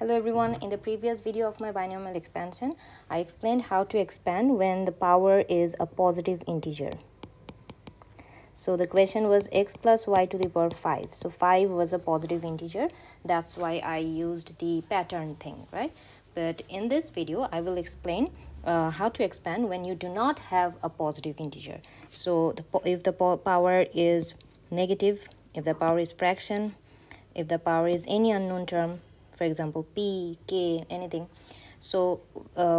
Hello everyone, in the previous video of my binomial expansion, I explained how to expand when the power is a positive integer. So the question was x plus y to the power 5. So 5 was a positive integer, that's why I used the pattern thing, right? But in this video, I will explain how to expand when you do not have a positive integer. So if the power is negative, if the power is fraction, if the power is any unknown term, for example p, k, anything. So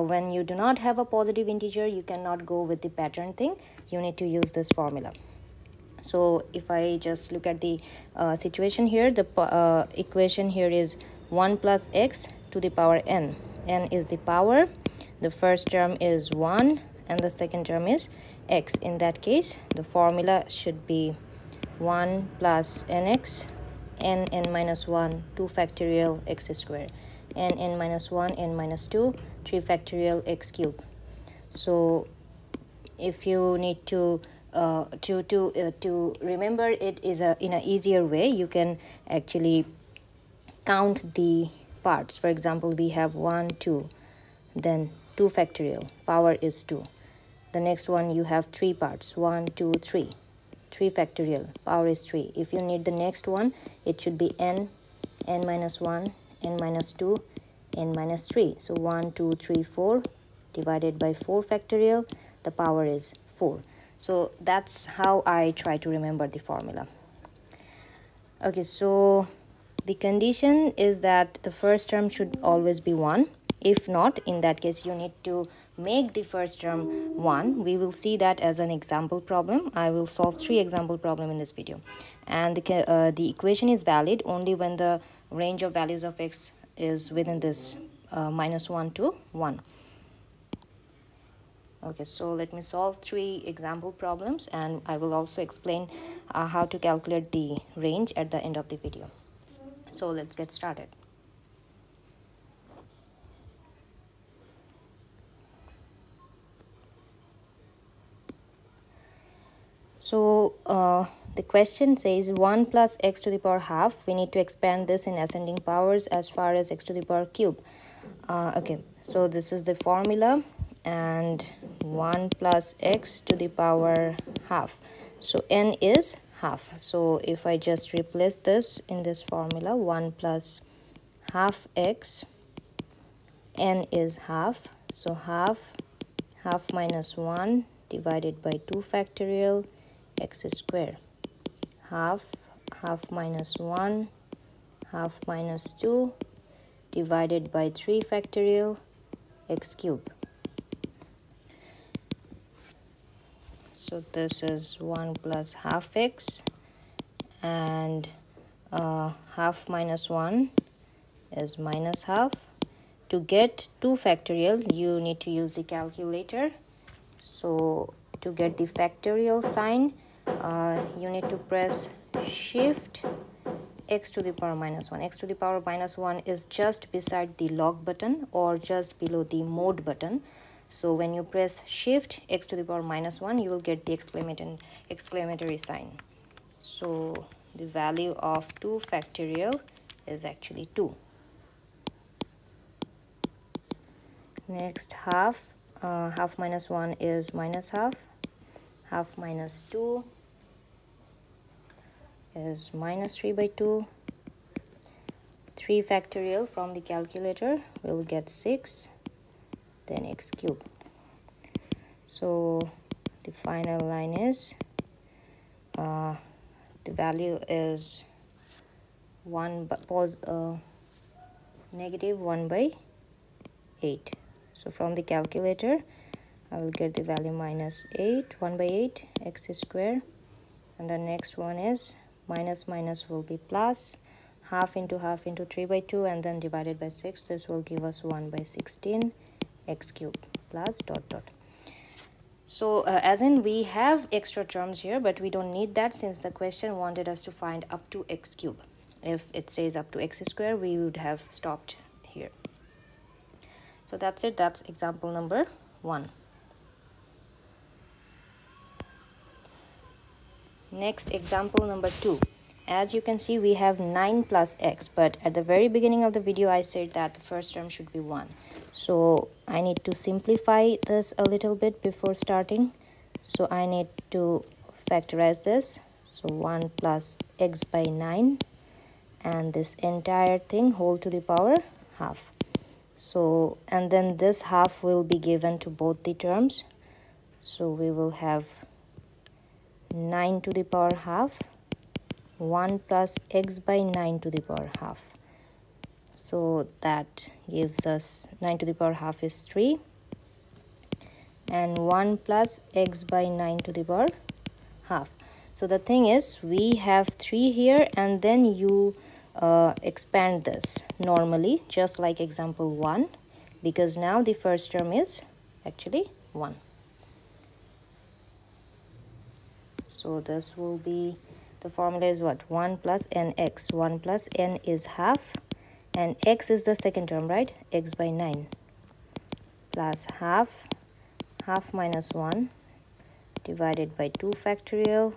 when you do not have a positive integer, you cannot go with the pattern thing. You need to use this formula. So if I just look at the situation here, the equation here is 1 plus x to the power n. n is the power, the first term is 1 and the second term is x. In that case, the formula should be 1 plus nx, n minus 1, 2 factorial x squared, n minus 1, n minus 2, 3 factorial x cubed. So if you need to remember it is in an easier way, you can actually count the parts. For example, we have 1 2, then 2 factorial, power is 2. The next one, you have 3 parts, 1 2 3, 3 factorial, power is 3. If you need the next one, it should be n minus 1, n minus 2, n minus 3. So 1, 2, 3, 4 divided by 4 factorial, the power is 4. So that's how I try to remember the formula. Okay, so the condition is that the first term should always be 1. If not, in that case, you need to make the first term 1. We will see that as an example problem. I will solve 3 example problems in this video. And the equation is valid only when the range of values of x is within this minus 1 to 1. Okay, so let me solve 3 example problems, and I will also explain how to calculate the range at the end of the video. So let's get started. So the question says 1 plus x to the power half. We need to expand this in ascending powers as far as x to the power cube. Okay, so this is the formula, and 1 plus x to the power half. So n is half. So if I just replace this in this formula, 1 plus half x, n is half. So half minus 1 divided by 2 factorial x square, half minus 1, half minus 2 divided by 3 factorial x cube. So this is 1 plus half x, and half minus 1 is minus half. To get 2 factorial, you need to use the calculator. So to get the factorial sign, you need to press shift x to the power minus 1. X to the power minus 1 is just beside the log button or just below the mode button. So when you press shift x to the power minus 1, you will get the exclamatory sign. So the value of 2 factorial is actually 2. Next, half minus 1 is minus half. Half minus 2 is minus 3 by 2. 3 factorial from the calculator will get 6, then x cubed. So the final line is, the value is negative 1 by 8. So from the calculator, I will get the value minus 8, 1 by 8, x square. And the next one is minus minus will be plus, half into 3 by 2, and then divided by 6. This will give us 1 by 16, x cubed, plus dot dot. So as in, we have extra terms here, but we don't need that since the question wanted us to find up to x cubed. If it says up to x square, we would have stopped here. So that's it. That's example number 1. Next, example number 2. As you can see, we have 9 plus x, but at the very beginning of the video I said that the first term should be 1. So I need to simplify this a little bit before starting. So I need to factorize this. So 1 plus x by 9, and this entire thing whole to the power half. So, and then this half will be given to both the terms. So we will have 9 to the power half, 1 plus x by 9 to the power half. So that gives us 9 to the power half is 3, and 1 plus x by 9 to the power half. So the thing is, we have 3 here, and then you expand this normally, just like example 1, because now the first term is actually 1. So this will be, the formula is what? 1 plus nx. 1 plus n is half, and x is the second term, right? X by 9 plus half, half minus 1 divided by 2 factorial,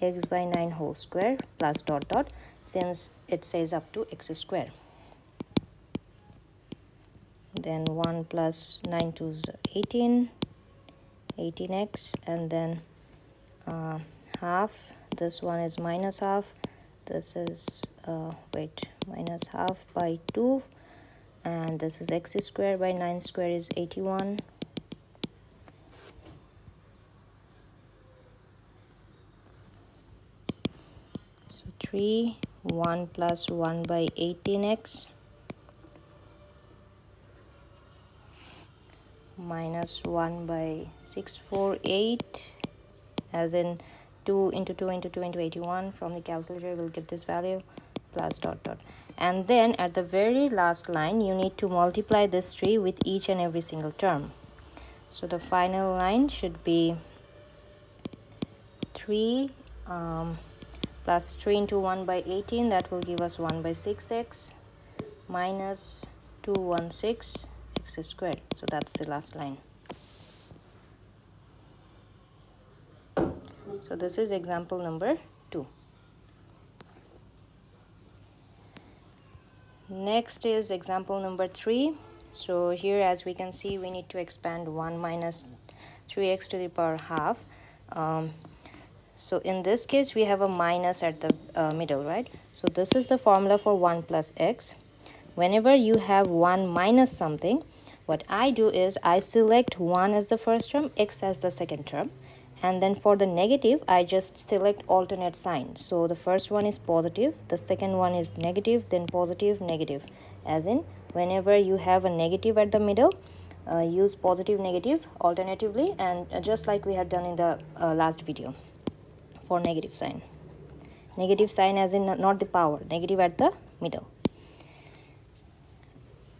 x by 9 whole square plus dot dot, since it says up to x square. Then 1 plus 9 to 18, 18x, and then half. This one is minus half, this is minus half by 2, and this is x square by 9 square is 81. So 3, 1 plus 1 by 18x minus 1 by 648, as in 2 into 2 into 2 into 81 from the calculator will give this value, plus dot dot. And then at the very last line you need to multiply this 3 with each and every single term. So the final line should be 3 plus 3 into 1 by 18, that will give us 1 by 6x minus 216 x squared. So that's the last line. So this is example number 2. Next is example number 3. So here, as we can see, we need to expand 1 minus 3x to the power half. So in this case, we have a minus at the middle, right? So this is the formula for 1 plus x. Whenever you have 1 minus something, what I do is I select 1 as the first term, x as the second term. And then for the negative, I just select alternate sign. So the first one is positive, the second one is negative, then positive, negative. As in, whenever you have a negative at the middle, use positive, negative alternatively, and just like we had done in the last video for negative sign. Negative sign as in not the power, negative at the middle.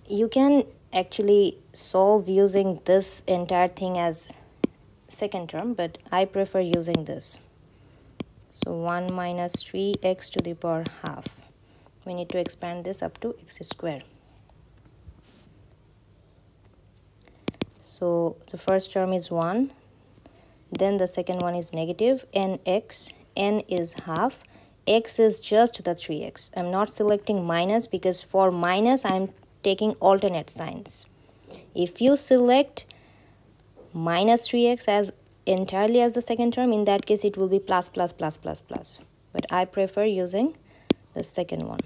You can actually solve using this entire thing as second term, but I prefer using this. So 1 minus 3x to the power half. We need to expand this up to x square. So the first term is 1, then the second one is negative nx, n is half, x is just the 3x. I'm not selecting minus because for minus I'm taking alternate signs. If you select minus 3x as entirely as the second term, in that case it will be plus plus plus plus plus, but I prefer using the second one.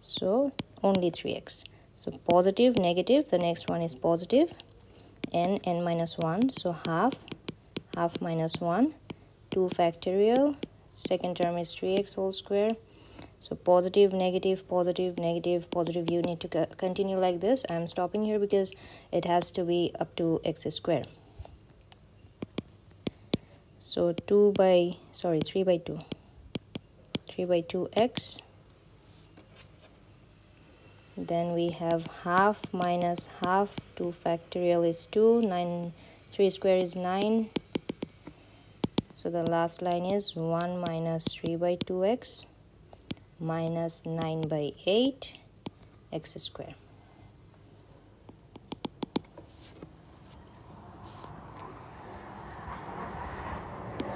So only 3x. So positive, negative, the next one is positive n minus 1, so half, half minus 1, 2 factorial, second term is 3x whole square. So positive, negative, positive, negative, positive. You need to continue like this. I'm stopping here because it has to be up to x square. So 3 by 2. 3 by 2x. Then we have half minus half. 2 factorial is 2. 9, 3 square is 9. So the last line is 1 minus 3 by 2x. Minus 9 by 8 x square.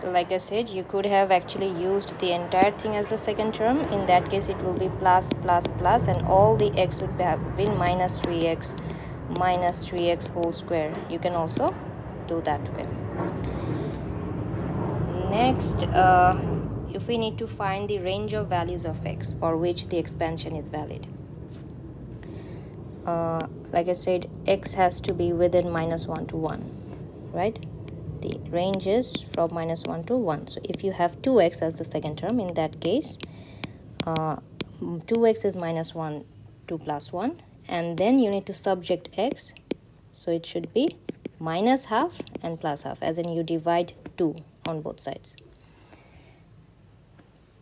So like I said, you could have actually used the entire thing as the second term. In that case, it will be plus plus plus, and all the x would have been minus 3x whole square. You can also do that way. Next, if we need to find the range of values of x for which the expansion is valid, like I said, x has to be within -1 to 1, right? The range is from -1 to 1. So if you have 2x as the second term, in that case 2x is -1 to +1, and then you need to subject x, so it should be -1/2 and +1/2, as in you divide 2 on both sides.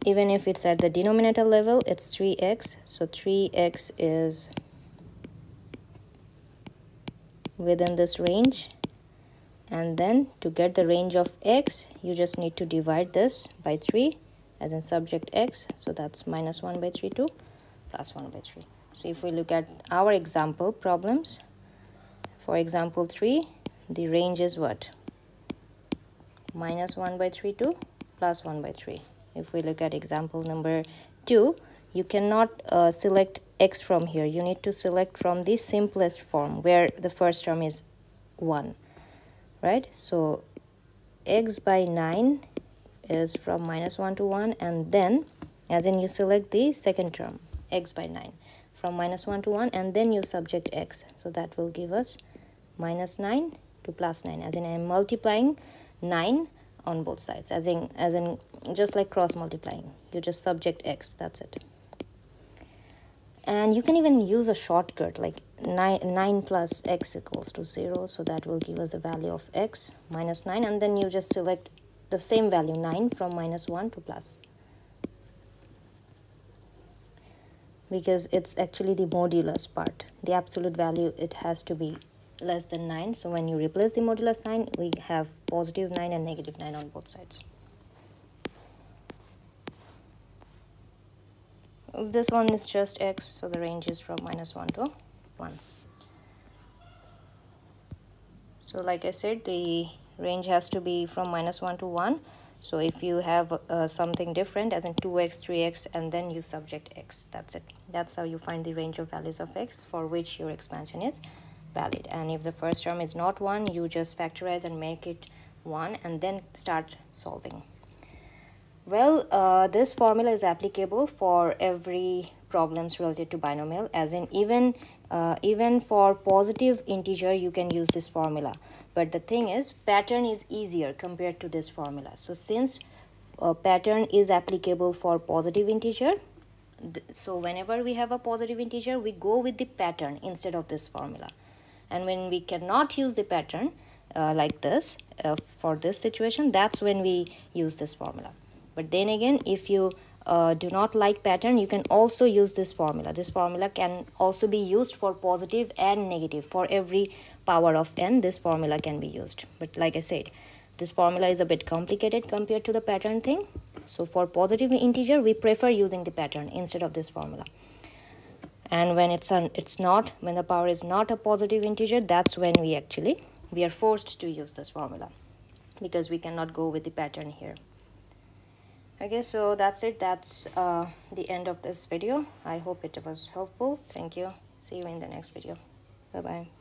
Even if it's at the denominator level, it's 3x, so 3x is within this range, and then to get the range of x, you just need to divide this by 3 and then subject x, so that's -1/3 to +1/3. So if we look at our example problems, for example 3, the range is what? -1/3 to +1/3. If we look at example number 2, you cannot select x from here. You need to select from the simplest form where the first term is 1, right? So x by 9 is from -1 to 1, and then as in you select the second term, x by 9 from -1 to 1, and then you subject x, so that will give us -9 to +9, as in I am multiplying 9 on both sides, as in just like cross multiplying, you just subject x, that's it. And you can even use a shortcut like 9 plus x equals to 0, so that will give us the value of x, -9, and then you just select the same value 9 from -1 to +, because it's actually the modulus part. The absolute value, it has to be less than 9, so when you replace the modulus sign, we have positive 9 and negative 9 on both sides. This one is just x, so the range is from -1 to 1. So like I said, the range has to be from -1 to 1. So if you have something different, as in 2x, 3x, and then you subject x, that's it. That's how you find the range of values of x for which your expansion is valid. And if the first term is not 1, you just factorize and make it 1, and then start solving. Well, this formula is applicable for every problems related to binomial, as in even for positive integer you can use this formula. But the thing is, pattern is easier compared to this formula. So since pattern is applicable for positive integer, so whenever we have a positive integer, we go with the pattern instead of this formula. And when we cannot use the pattern like this for this situation, that's when we use this formula. But then again, if you do not like pattern, you can also use this formula. This formula can also be used for positive and negative. For every power of n, this formula can be used. But like I said, this formula is a bit complicated compared to the pattern thing. So for positive integer, we prefer using the pattern instead of this formula. And when when the power is not a positive integer, that's when we are forced to use this formula, because we cannot go with the pattern here. Okay, so that's it. That's the end of this video. I hope it was helpful. Thank you. See you in the next video. Bye-bye.